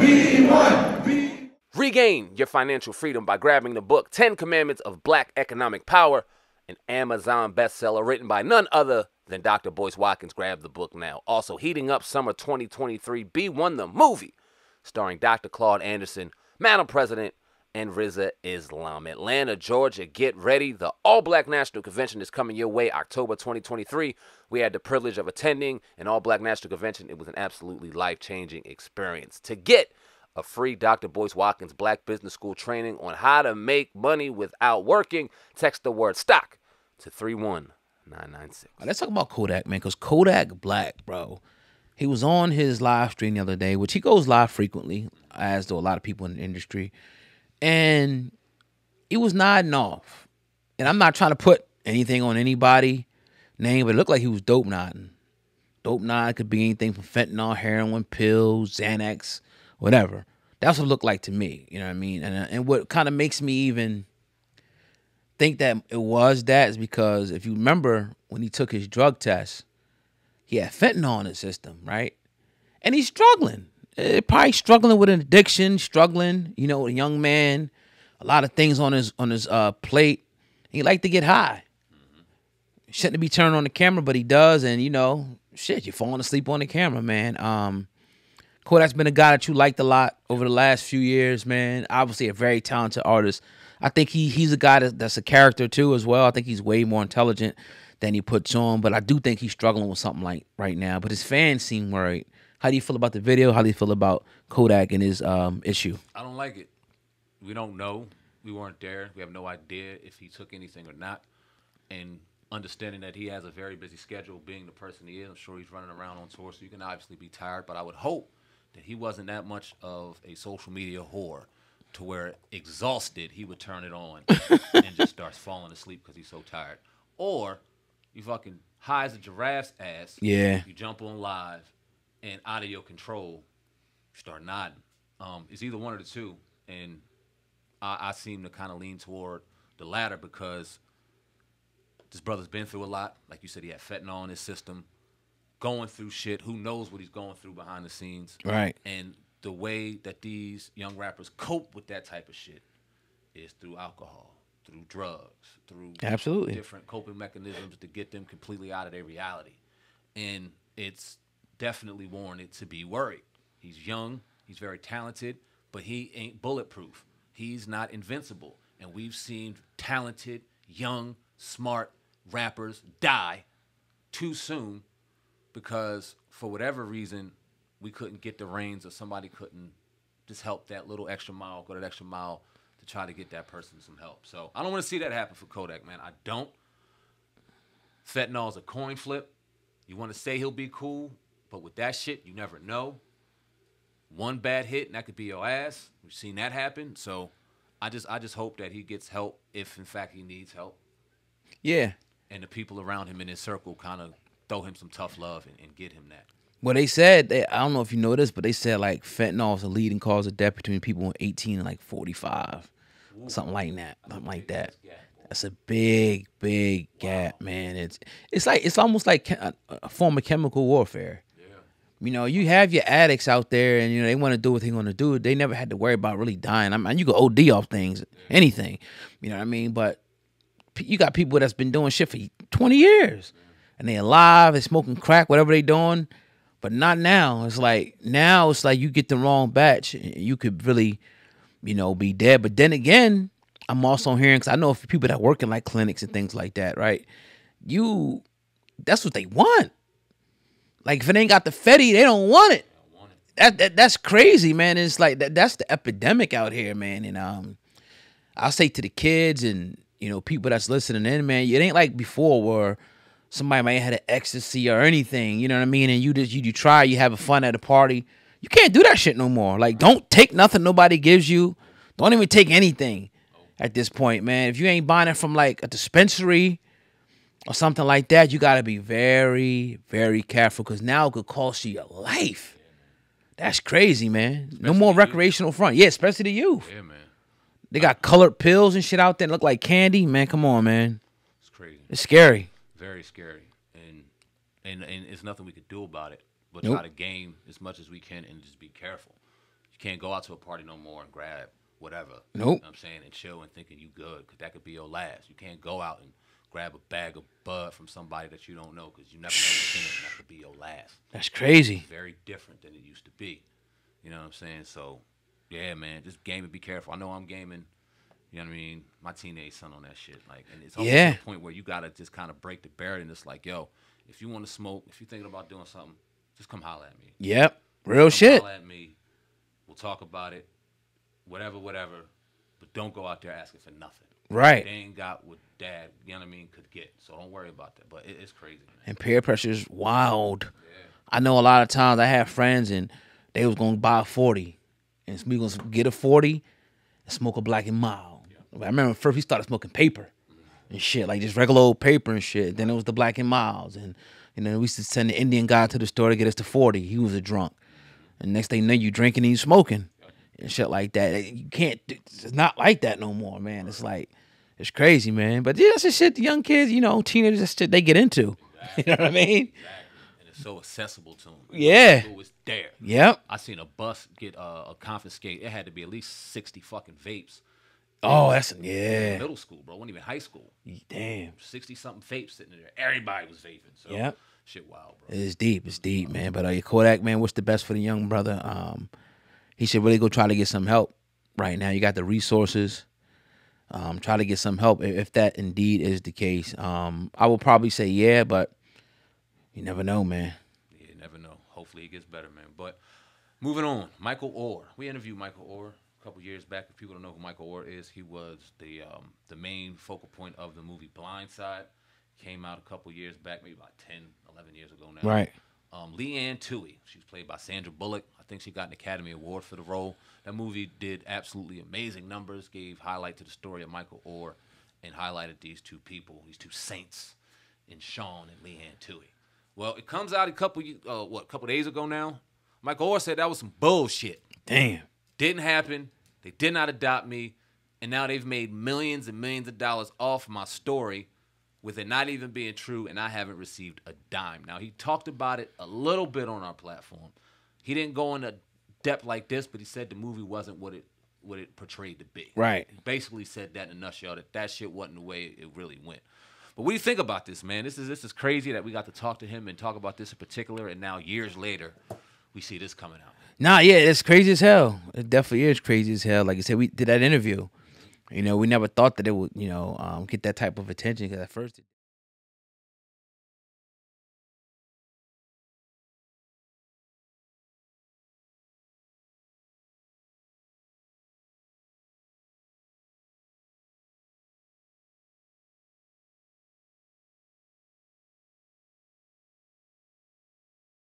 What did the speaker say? B1. Regain your financial freedom by grabbing the book 10 Commandments of Black Economic Power, an Amazon bestseller written by none other than Dr. Boyce Watkins. Grab the book now. Also, heating up summer 2023, B1 the movie, starring Dr. Claude Anderson, Madam President, and Riza Islam. Atlanta, Georgia, get ready. The All-Black National Convention is coming your way October 2023. We had the privilege of attending an All-Black National Convention. It was an absolutely life-changing experience. To get a free Dr. Boyce Watkins Black Business School training on how to make money without working, text the word STOCK to 31996. Let's talk about Kodak, man, because Kodak Black, bro, he was on his live stream the other day, which he goes live frequently, as do a lot of people in the industry. And he was nodding off. And I'm not trying to put anything on anybody's name, but it looked like he was dope nodding. Dope nod could be anything from fentanyl, heroin, pills, Xanax, whatever. That's what it looked like to me. You know what I mean? And what kind of makes me even think that it was that is because if you remember when he took his drug test, he had fentanyl in his system, right? And he's struggling. Probably struggling with an addiction, struggling, you know, a young man, a lot of things on his plate. He liked to get high. Shouldn't be turning on the camera, but he does, and you know, shit, you're falling asleep on the camera, man. Kodak's been a guy that you liked a lot over the last few years, man. Obviously a very talented artist. I think he's a guy that's a character too as well. I think he's way more intelligent than he puts on, but I do think he's struggling with something like right now. But his fans seem worried. How do you feel about the video? How do you feel about Kodak and his issue? I don't like it. We don't know. We weren't there. We have no idea if he took anything or not. And understanding that he has a very busy schedule, being the person he is, I'm sure he's running around on tour, so you can obviously be tired. But I would hope that he wasn't that much of a social media whore to where, exhausted, he would turn it on and just starts falling asleep because he's so tired. Or you fucking high as a giraffe's ass. Yeah. You jump on live. And out of your control, start nodding. It's either one of the two, and I seem to kind of lean toward the latter because this brother's been through a lot. Like you said, he had fentanyl in his system, going through shit. Who knows what he's going through behind the scenes? Right. And the way that these young rappers cope with that type of shit is through alcohol, through drugs, through absolutely different coping mechanisms to get them completely out of their reality. And it's definitely warranted to be worried. He's young, he's very talented, but he ain't bulletproof. He's not invincible. And we've seen talented, young, smart rappers die too soon because for whatever reason, we couldn't get the reins or somebody couldn't just help that little extra mile, go that extra mile to try to get that person some help. So I don't want to see that happen for Kodak, man. I don't. Fentanyl's a coin flip. You want to say he'll be cool? But with that shit, you never know. One bad hit, and that could be your ass. We've seen that happen. So I just hope that he gets help if, in fact, he needs help. Yeah. And the people around him in his circle kind of throw him some tough love and get him that. Well, they said, I don't know if you know this, but they said, like, fentanyl is a leading cause of death between people 18 and, like, 45. Ooh. Something like that. Something like that. That's a big, big gap, man. It's almost like a form of chemical warfare. You know, you have your addicts out there and, you know, they want to do what they're going to do. They never had to worry about really dying. I mean, you can OD off things, anything. You know what I mean? But you got people that's been doing shit for 20 years. And they're alive, they're smoking crack, whatever they're doing. But not now. It's like, now it's like you get the wrong batch. And you could really, you know, be dead. But then again, I'm also hearing, because I know people that work in, like, clinics and things like that, right? That's what they want. Like, if it ain't got the fetty, they don't want it. That's crazy, man. It's like, that's the epidemic out here, man. And I'll say to the kids and, you know, people that's listening in, man, it ain't like before where somebody might have had an ecstasy or anything, you know what I mean? And you try, you having fun at a party. You can't do that shit no more. Like, don't take nothing nobody gives you. Don't even take anything at this point, man. If you ain't buying it from, like, a dispensary or something like that, you got to be very, very careful because now it could cost you your life. That's crazy, man. Especially no more recreational front. Yeah, especially the youth. Yeah, man. They got colored pills and shit out there that look like candy. Man, come on, man. It's crazy. It's scary. Very scary. And it's nothing we could do about it but try to game as much as we can and just be careful. You can't go out to a party no more and grab whatever. Nope. You know what I'm saying? And chill and thinking you good, because that could be your last. You can't go out and grab a bag of bud from somebody that you don't know, because you never know what's in it, and that could be your last. That's crazy. It's very different than it used to be. You know what I'm saying? So, yeah, man, just game and be careful. I know I'm gaming, you know what I mean, my teenage son on that shit. Like, and it's almost to the point where you got to just kind of break the barrier and it's like, yo, if you want to smoke, if you're thinking about doing something, just come holler at me. Yep, real shit. Holler at me. We'll talk about it, whatever, whatever, but don't go out there asking for nothing. Right. They ain't got what dad, you know what I mean, could get. So don't worry about that. But it's crazy, man. And peer pressure is wild. Yeah. I know a lot of times I have friends and they was going to buy a 40. And we going to get a 40 and smoke a black and mild. Yeah. I remember first he started smoking paper and shit, like just regular old paper and shit. Then it was the black and milds. And, you know, we used to send the Indian guy to the store to get us the 40. He was a drunk. And next thing you know, you drinking and you smoking and shit like that. You can't, it's not like that no more, man. It's like, it's crazy, man. But yeah, that's the shit the young kids, you know, teenagers, that's shit they get into. Exactly. You know what I mean? Exactly. And it's so accessible to them. Yeah. It was there. Yep. I seen a bus get confiscate. It had to be at least 60 fucking vapes. Oh, that's, yeah. Middle school, bro. It wasn't even high school. Damn. 60-something vapes sitting there. Everybody was vaping. So yep. Shit wild, bro. It's deep. It's deep, man. But Kodak, man, what's the best for the young brother? He should really go try to get some help right now. You got the resources. Try to get some help if that indeed is the case. I will probably say yeah, but you never know, man. Yeah, you never know. Hopefully it gets better, man. But moving on, Michael Orr. We interviewed Michael Orr a couple years back. If people don't know who Michael Orr is, he was the main focal point of the movie Blindside. Came out a couple years back, maybe about 10, 11 years ago now. Right. Leanne Tuohy. She was played by Sandra Bullock. I think she got an Academy Award for the role. That movie did absolutely amazing numbers, gave highlight to the story of Michael Orr, and highlighted these two people, these two saints, in Sean and Leanne Tuohy. Well, it comes out a couple days ago now. Michael Orr said that was some bullshit. Damn. Didn't happen. They did not adopt me. And now they've made millions and millions of dollars off my story, with it not even being true, and I haven't received a dime. Now, he talked about it a little bit on our platform. He didn't go into depth like this, but he said the movie wasn't what it portrayed to be. Right. He basically said that in a nutshell, that shit wasn't the way it really went. But what do you think about this, man? This is crazy that we got to talk to him and talk about this in particular, and now years later, we see this coming out. Nah, yeah, it's crazy as hell. It definitely is crazy as hell. Like I said, we did that interview. You know, we never thought that it would, you know, get that type of attention, because at first it